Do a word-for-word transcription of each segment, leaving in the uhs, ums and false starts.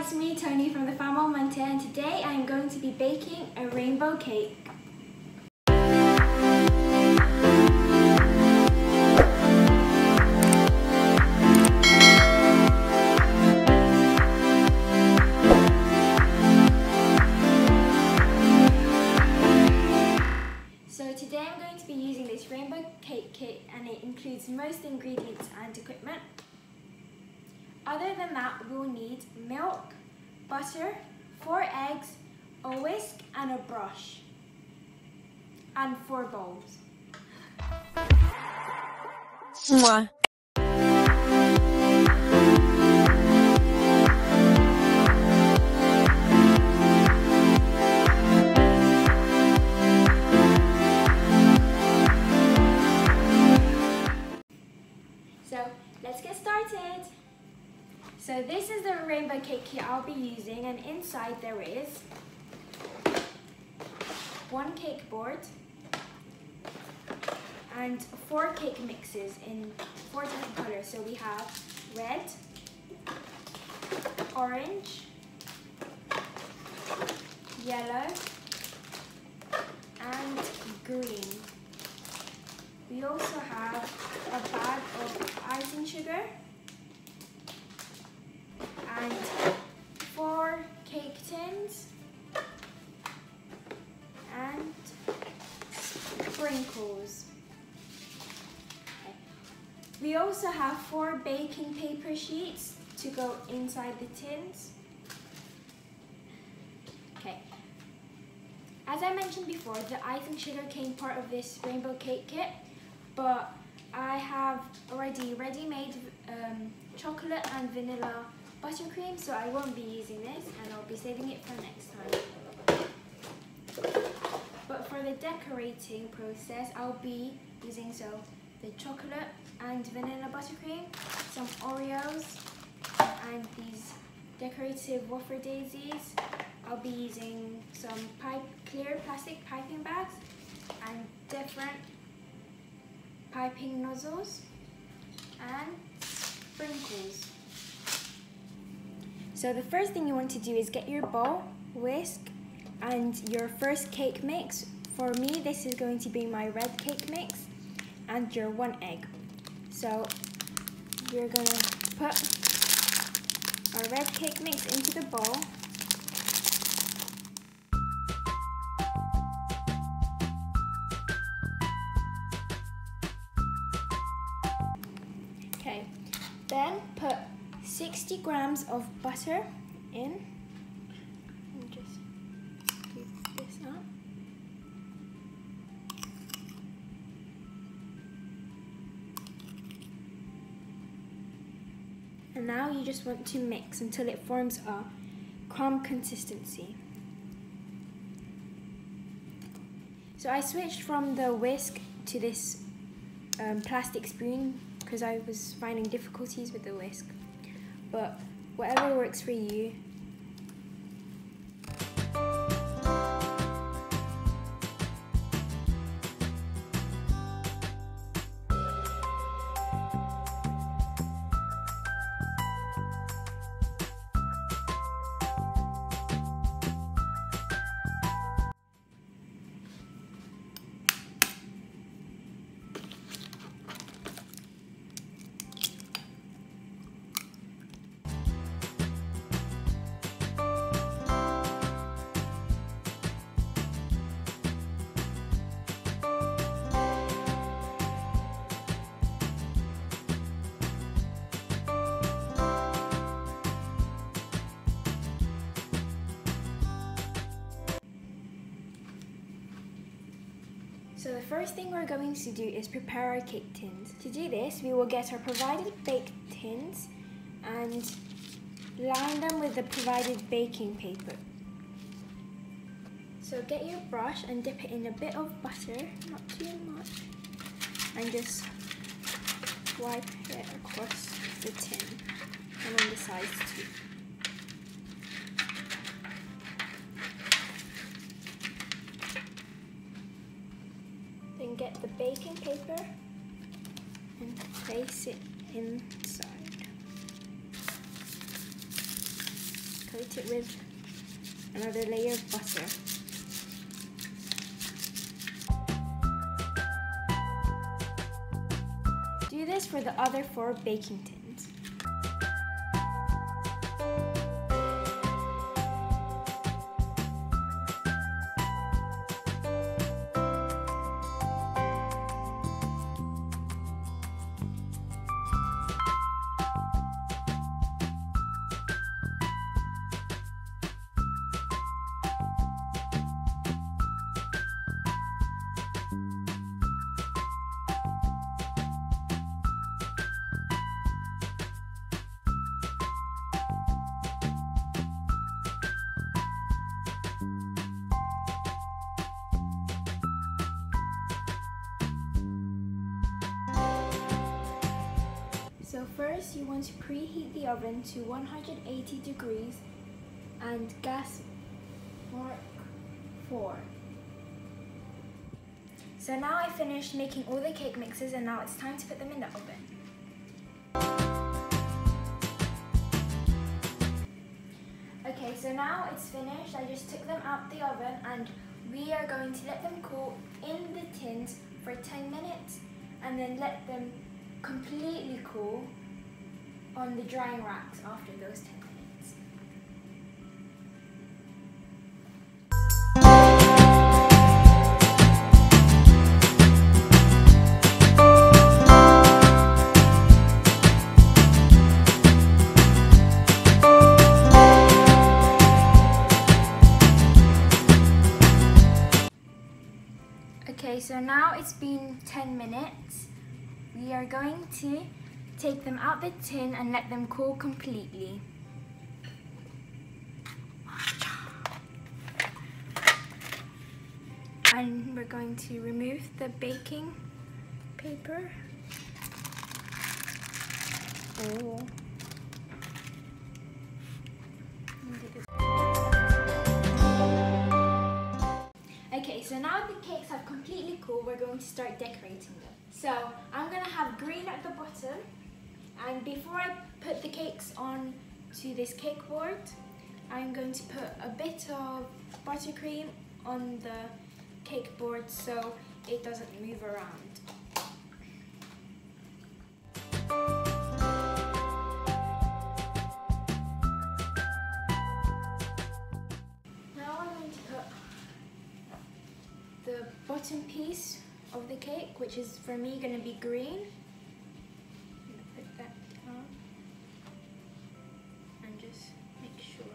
it's me Toni from the Farm on Monday, and today I'm going to be baking a rainbow cake. So today I'm going to be using this rainbow cake kit, and it includes most ingredients and equipment. Other than that, we'll need milk, butter, four eggs, a whisk and a brush, and four bowls. Mwah. So, let's get started. So this is the rainbow cake kit I'll be using, and inside there is one cake board and four cake mixes in four different colors. So we have red, orange, yellow, and green. We also have a bag of icing sugar and four cake tins and sprinkles. Okay. We also have four baking paper sheets to go inside the tins. Okay. As I mentioned before, the icing sugar came part of this rainbow cake kit, but I have already ready-made um, chocolate and vanilla buttercream, so I won't be using this and I'll be saving it for next time. But for the decorating process, I'll be using so the chocolate and vanilla buttercream, some Oreos, and these decorative wafer daisies. I'll be using some pipe, clear plastic piping bags and different piping nozzles and sprinkles. So the first thing you want to do is get your bowl, whisk, and your first cake mix. For me, this is going to be my red cake mix, and your one egg. So you're gonna put our red cake mix into the bowl. Okay, then put sixty grams of butter in. Let me just do this up. And now you just want to mix until it forms a crumb consistency. So I switched from the whisk to this um, plastic spoon because I was finding difficulties with the whisk. But whatever works for you. So the first thing we're going to do is prepare our cake tins. To do this, we will get our provided baked tins and line them with the provided baking paper. So get your brush and dip it in a bit of butter, not too much, and just wipe it across the tin and on the sides too. Get the baking paper and place it inside. Because coat it with another layer of butter. Do this for the other four baking tins. So first you want to preheat the oven to one hundred eighty degrees and gas mark four. So now I finished making all the cake mixes and now it's time to put them in the oven. Okay, so now it's finished. I just took them out the oven and we are going to let them cool in the tins for ten minutes and then let them completely cool on the drying racks after those ten minutes. Okay, so now it's been ten minutes. We are going to take them out the tin and let them cool completely. And we're going to remove the baking paper. Oh. Okay, so now the cakes have completely cooled, we're going to start decorating them. So I'm going to have green at the bottom, and before I put the cakes on to this cake board, I'm going to put a bit of buttercream on the cake board so it doesn't move around. The bottom piece of the cake, which is for me going to be green. I'm going to put that down and just make sure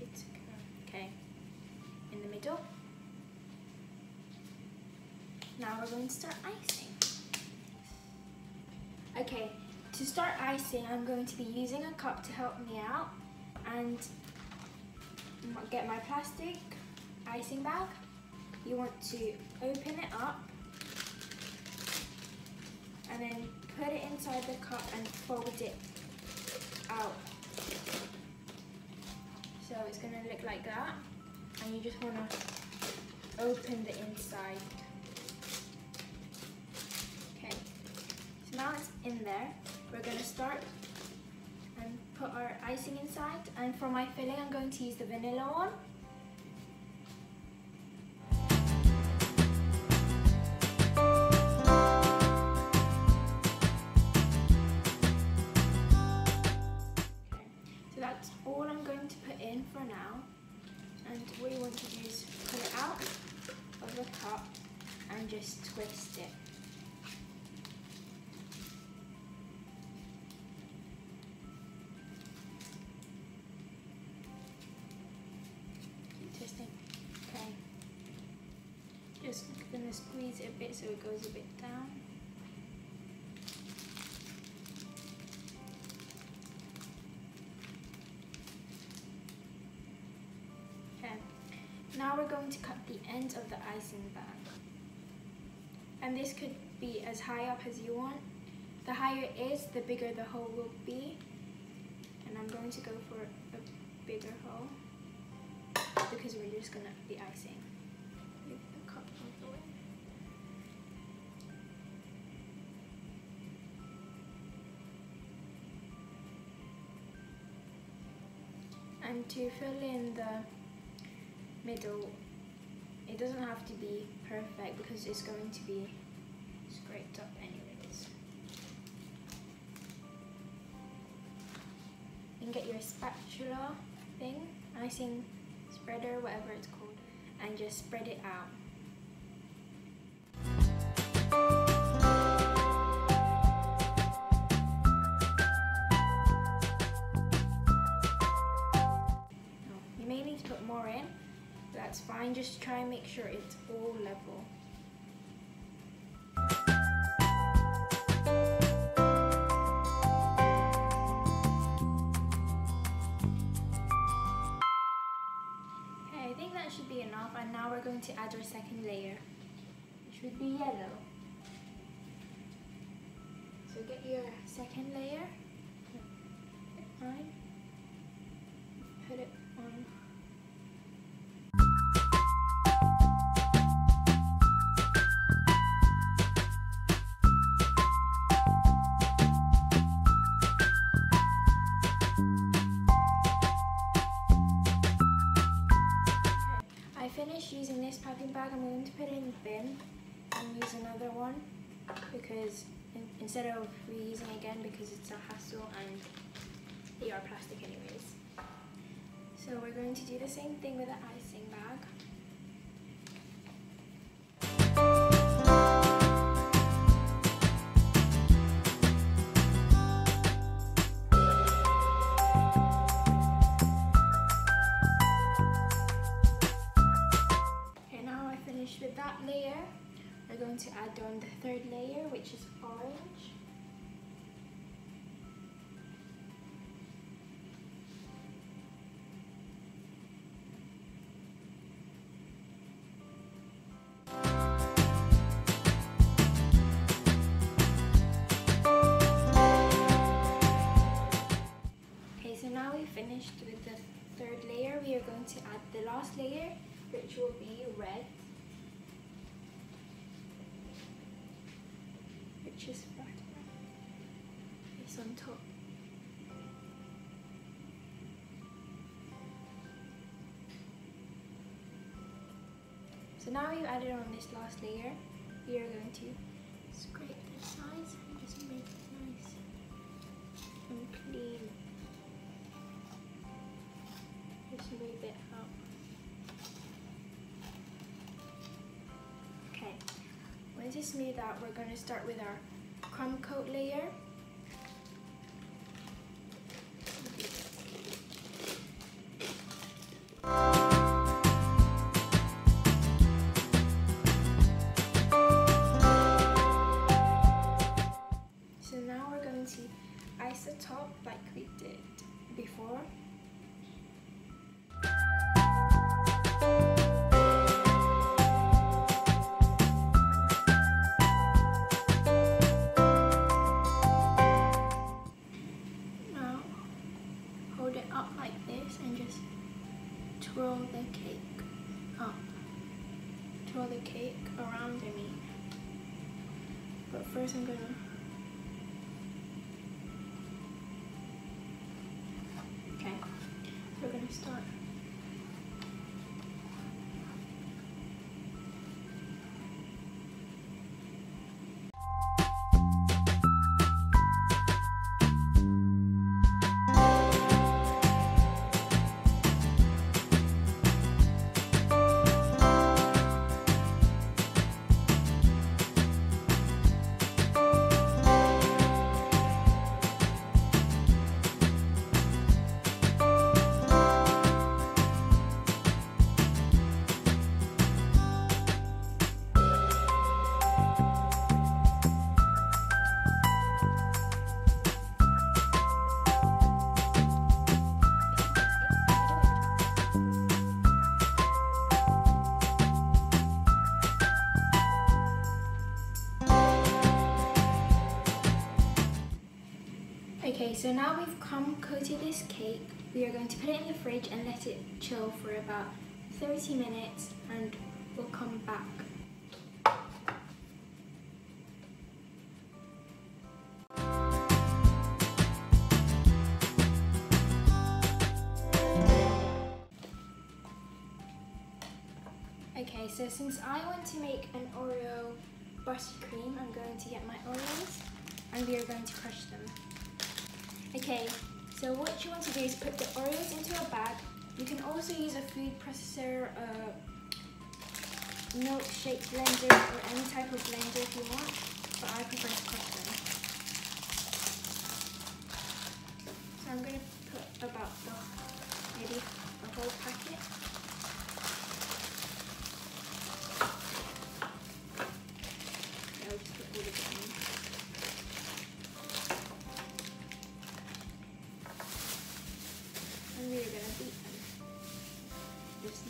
it's okay in the middle. Now we're going to start icing. Okay, to start icing, I'm going to be using a cup to help me out and get my plastic icing bag. You want to open it up and then put it inside the cup and fold it out. So it's going to look like that, and you just want to open the inside. Okay, so now it's in there. We're going to start and put our icing inside, and for my filling I'm going to use the vanilla one. All I'm going to put in for now, and all you want to do is put it out of the cup and just twist it. Keep twisting. Okay. Just gonna squeeze it a bit so it goes a bit down. Now we're going to cut the end of the icing bag, and this could be as high up as you want. The higher it is, the bigger the hole will be, and I'm going to go for a bigger hole because we're just going to be icing. Move the cup out the way. and to fill in the middle. It doesn't have to be perfect because it's going to be scraped up anyways. You can get your spatula thing, icing spreader, whatever it's called, and just spread it out. You may need to put more in, that's fine, just try and make sure it's all level. Should be enough, and now we're going to add our second layer, which would be yellow. So get your second layer, put it on. Using this packing bag, I'm going to put it in the bin and use another one because in, instead of reusing again, because it's a hassle and they are plastic anyways. So we're going to do the same thing with the icing bag. With that layer, we're going to add on the third layer, which is orange. Okay, so now we've finished with the third layer. We are going to add the last layer, which will be red. Just flat. It's on top. So now you added on this last layer, we are going to scrape the sides and just make it nice and clean. Just move it up. Okay. Once it's smoothed out, we're going to start with our crumb coat layer. So now we're going to ice the top like we did before. Twirl the cake up, twirl the cake around, I mean, but first I'm gonna okay, we're gonna start . Okay, so now we've crumb coated this cake, we are going to put it in the fridge and let it chill for about thirty minutes and we'll come back. Okay, so since I want to make an Oreo buttercream, I'm going to get my Oreos and we are going to crush them. Okay, so what you want to do is put the Oreos into a bag. You can also use a food processor, uh, milkshake blender, or any type of blender if you want, but I prefer to crush them. So I'm going to put about the, maybe a whole packet.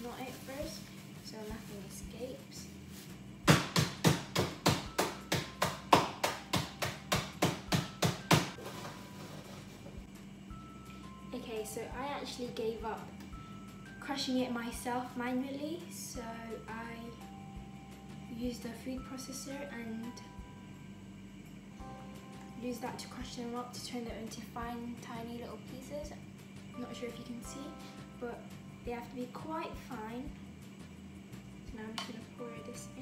Not it first, so nothing escapes. Okay, so I actually gave up crushing it myself manually, so I used a food processor and used that to crush them up to turn them into fine, tiny little pieces. I'm not sure if you can see, but they have to be quite fine. So now I'm just going to pour this in.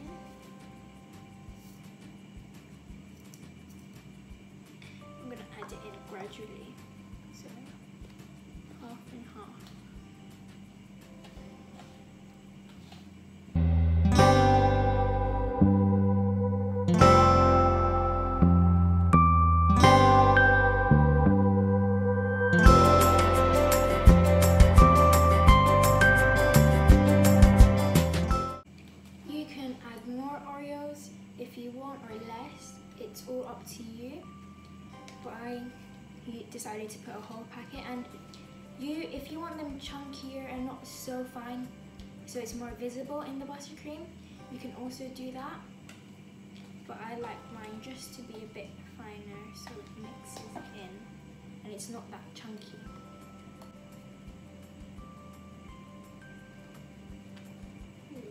I'm going to add it in gradually. So half and half. If you want, or less, it's all up to you, but I decided to put a whole packet. And you, if you want them chunkier and not so fine, so it's more visible in the buttercream, you can also do that, but I like mine just to be a bit finer so it mixes in and it's not that chunky.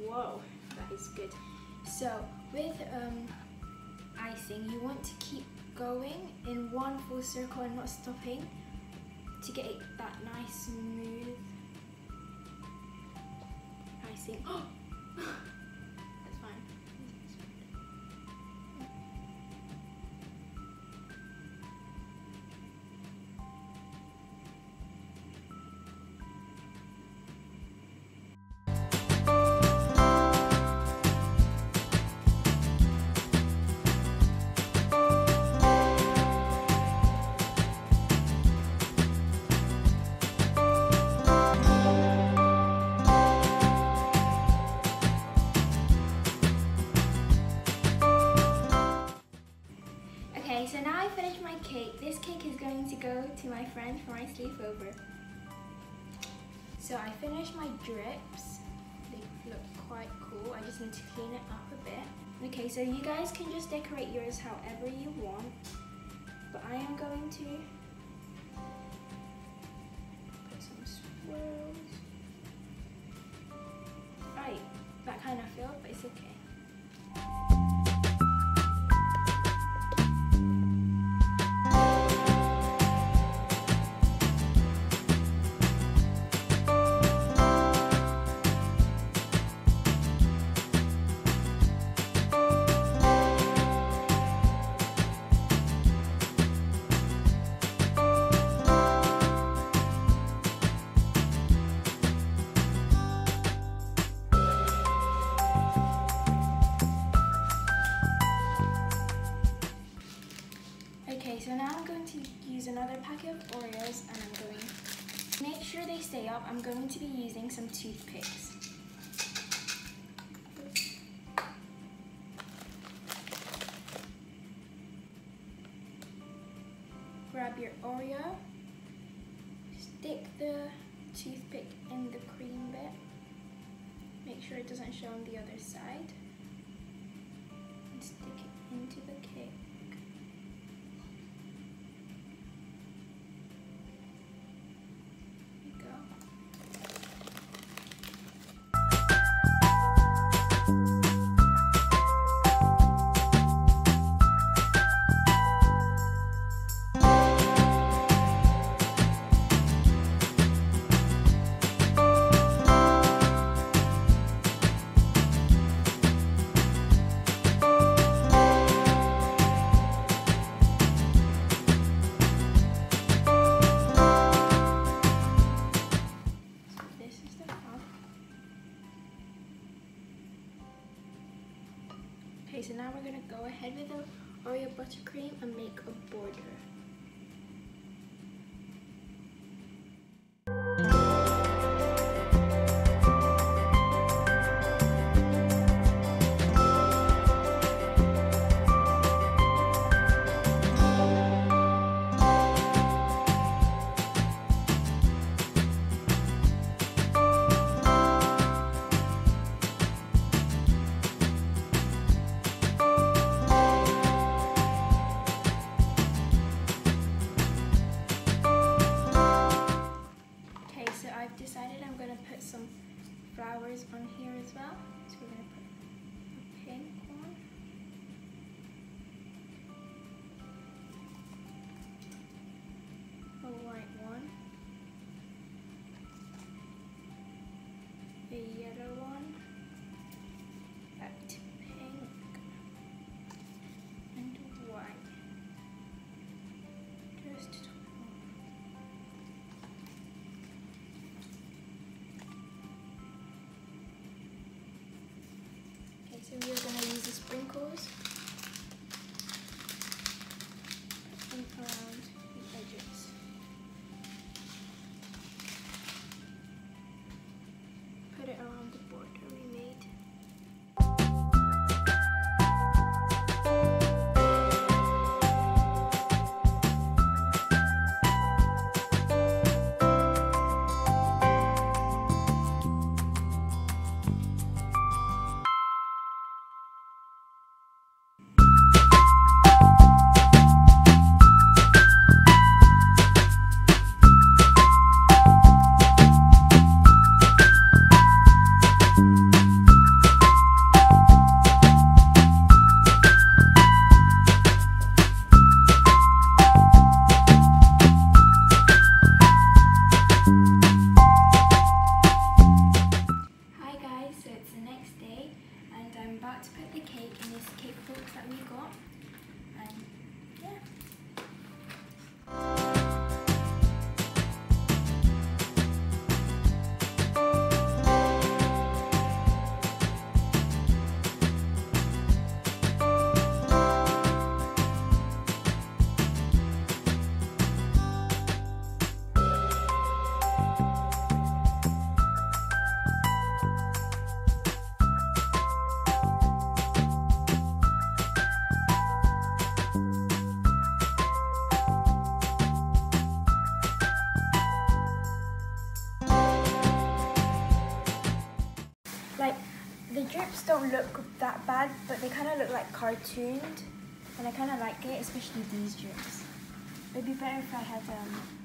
Whoa, that is good. So with um, icing, you want to keep going in one full circle and not stopping to get it that nice smooth icing. Oh, that's fine. So now I finished my cake. This cake is going to go to my friend for my sleepover. So I finished my drips. They look quite cool. I just need to clean it up a bit. Okay, so you guys can just decorate yours however you want, but I am going to put some swirls. Right, that kind of filled, but it's okay. So now I'm going to use another packet of Oreos and I'm going to make sure they stay up. I'm going to be using some toothpicks. Grab your Oreo, stick the toothpick in the cream bit, make sure it doesn't show on the other side, and stick it into the cake. Okay, so now we're gonna go ahead with the Oreo buttercream and make a border. Flowers on here as well, so we're going to put a pink one. A white one. A yellow one. Back to pink. And white. Just So we are going to use the sprinkles and around the edges. Put it around the border we made. The drips don't look that bad, but they kind of look like cartooned, and I kind of like it, especially these drips. It would be better if I had um